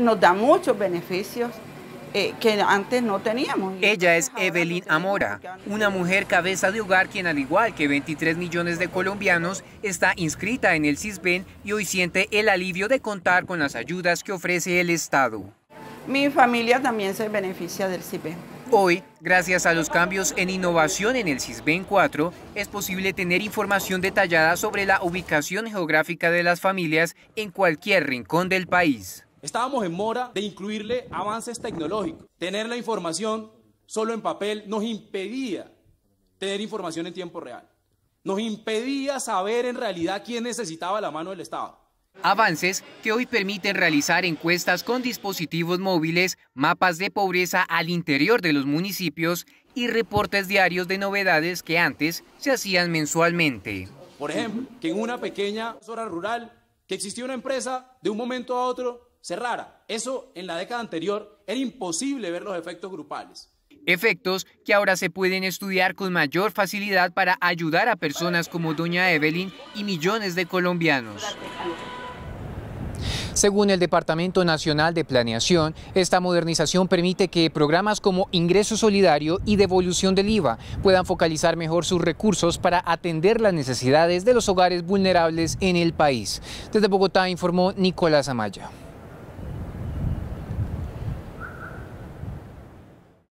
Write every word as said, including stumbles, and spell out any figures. nos da muchos beneficios eh, que antes no teníamos. Ella es Evelyn Amora, una mujer cabeza de hogar quien, al igual que veintitrés millones de colombianos, está inscrita en el Sisbén y hoy siente el alivio de contar con las ayudas que ofrece el Estado. Mi familia también se beneficia del Sisbén. Hoy, gracias a los cambios en innovación en el Sisbén cuatro, es posible tener información detallada sobre la ubicación geográfica de las familias en cualquier rincón del país. Estábamos en mora de incluirle avances tecnológicos. Tener la información solo en papel nos impedía tener información en tiempo real. Nos impedía saber en realidad quién necesitaba la mano del Estado. Avances que hoy permiten realizar encuestas con dispositivos móviles, mapas de pobreza al interior de los municipios y reportes diarios de novedades que antes se hacían mensualmente. Por ejemplo, que en una pequeña zona rural que existía una empresa de un momento a otro cerrara. Eso en la década anterior era imposible ver los efectos grupales. Efectos que ahora se pueden estudiar con mayor facilidad para ayudar a personas como doña Evelyn y millones de colombianos. Según el Departamento Nacional de Planeación, esta modernización permite que programas como Ingreso Solidario y Devolución del IVA puedan focalizar mejor sus recursos para atender las necesidades de los hogares vulnerables en el país. Desde Bogotá informó Nicolás Amaya.